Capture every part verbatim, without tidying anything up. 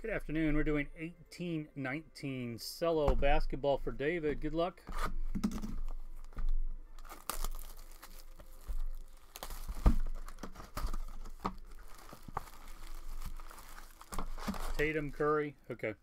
Good afternoon. We're doing eighteen nineteen cello basketball for David. Good luck. Tatum, Curry. Okay.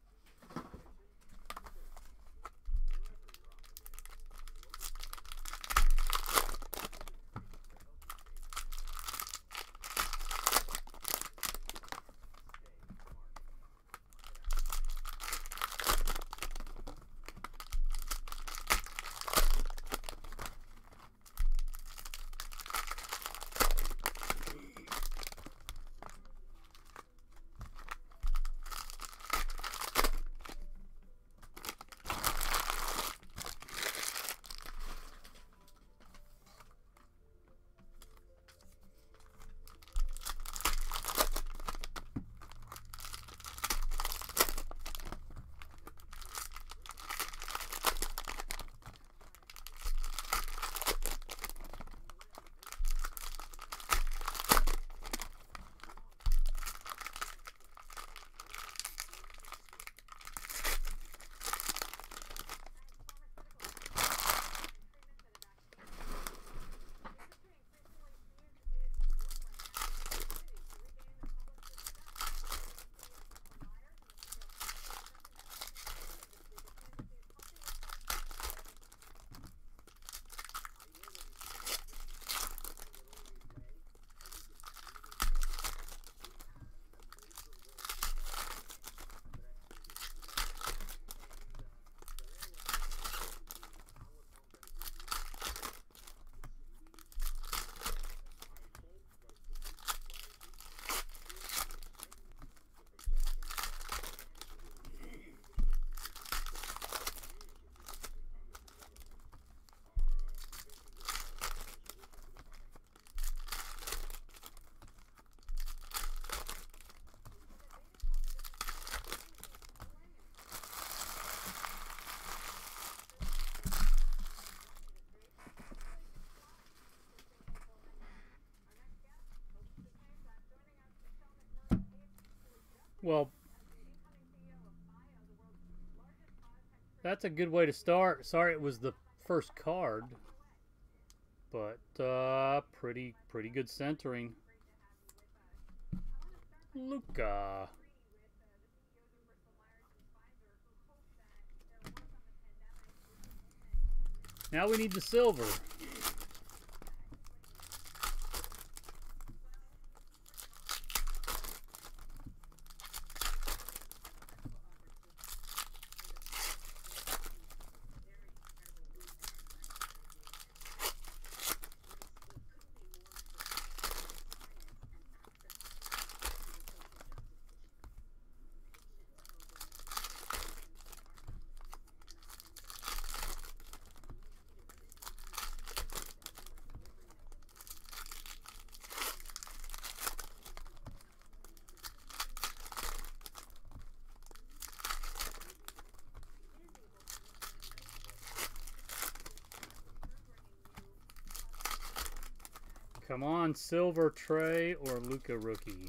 Well, that's a good way to start. Sorry it was the first card, but uh, pretty, pretty good centering. Luka. Now we need the silver. Come on, silver Trae or Luka rookie.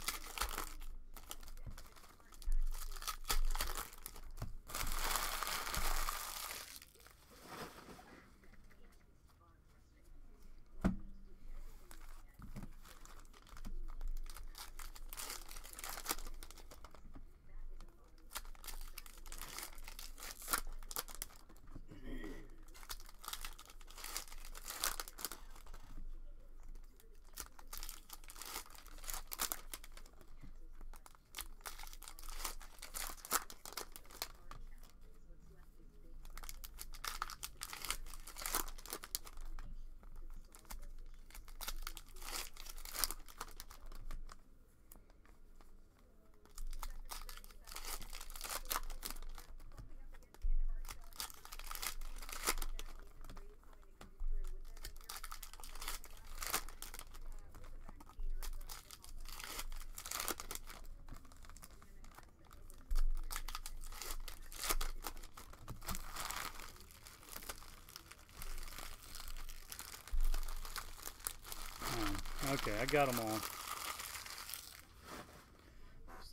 Okay, I got them all.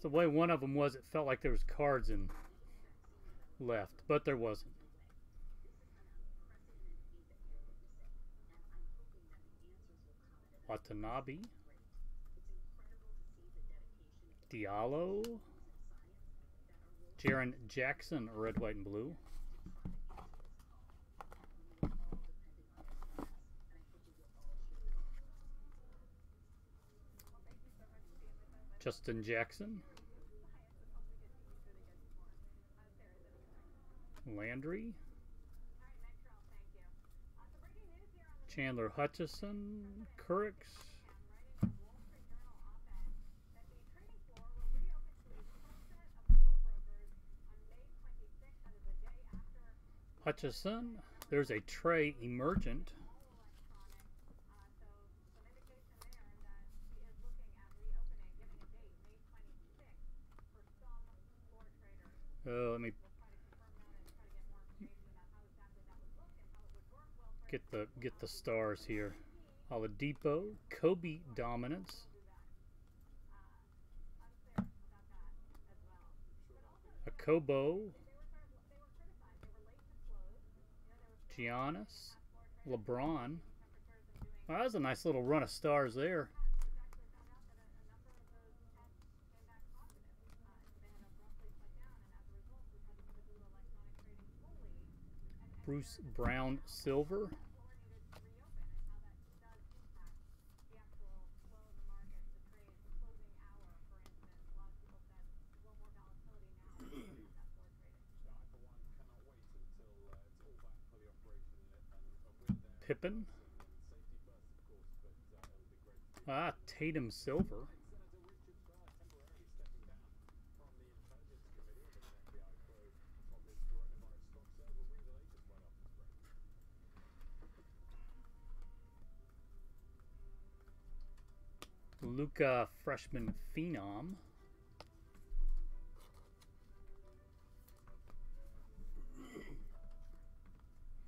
The way one of them was, it felt like there was cards in left, but there wasn't. Watanabe, Diallo, Jaren Jackson, red, white, and blue. Justin Jackson, Landry, Chandler Hutchison, Curricks, Hutchison. There's a Trae Emergent. Oh, let me get the get the stars here. Oladipo, Kobe dominance, Akobo, Giannis, LeBron. Well, that was a nice little run of stars there. Bruce Brown Silver, Pippen, ah, Tatum Silver, Luka freshman phenom,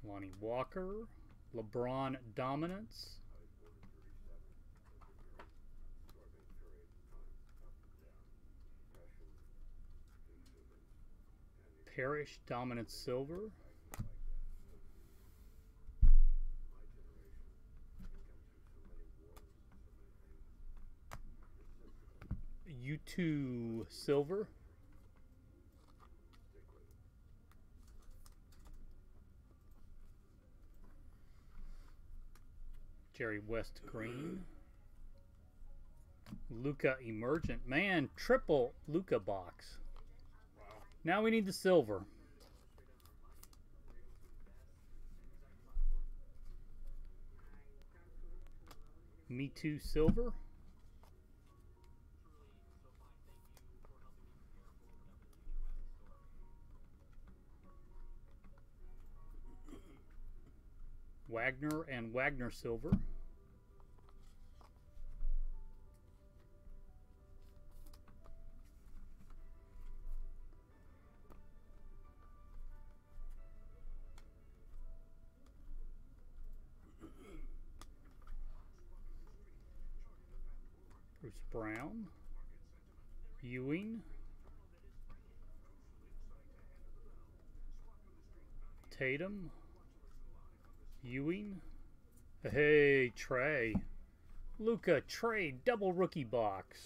Lonnie Walker, LeBron dominance, Parrish dominance silver, U two silver, Jerry West green, Luka emergent. Man, triple Luka box. Wow. Now we need the silver. Me too silver. Wagner and Wagner silver, Bruce Brown, Ewing, Tatum, Ewing, hey, Trae, Luka, Trae, double rookie box,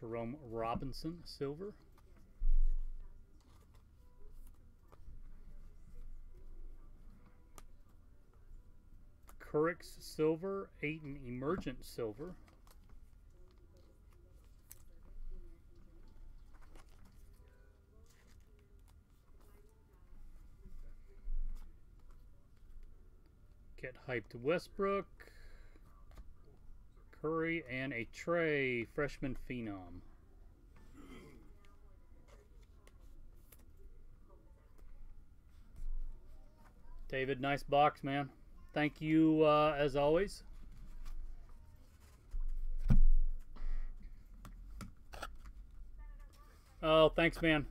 Jerome Robinson, silver, Curricks silver, Ayton emergent silver, get hyped Westbrook, Curry, and a Trae freshman phenom. David, nice box, man. Thank you, uh, as always. Oh, thanks, man.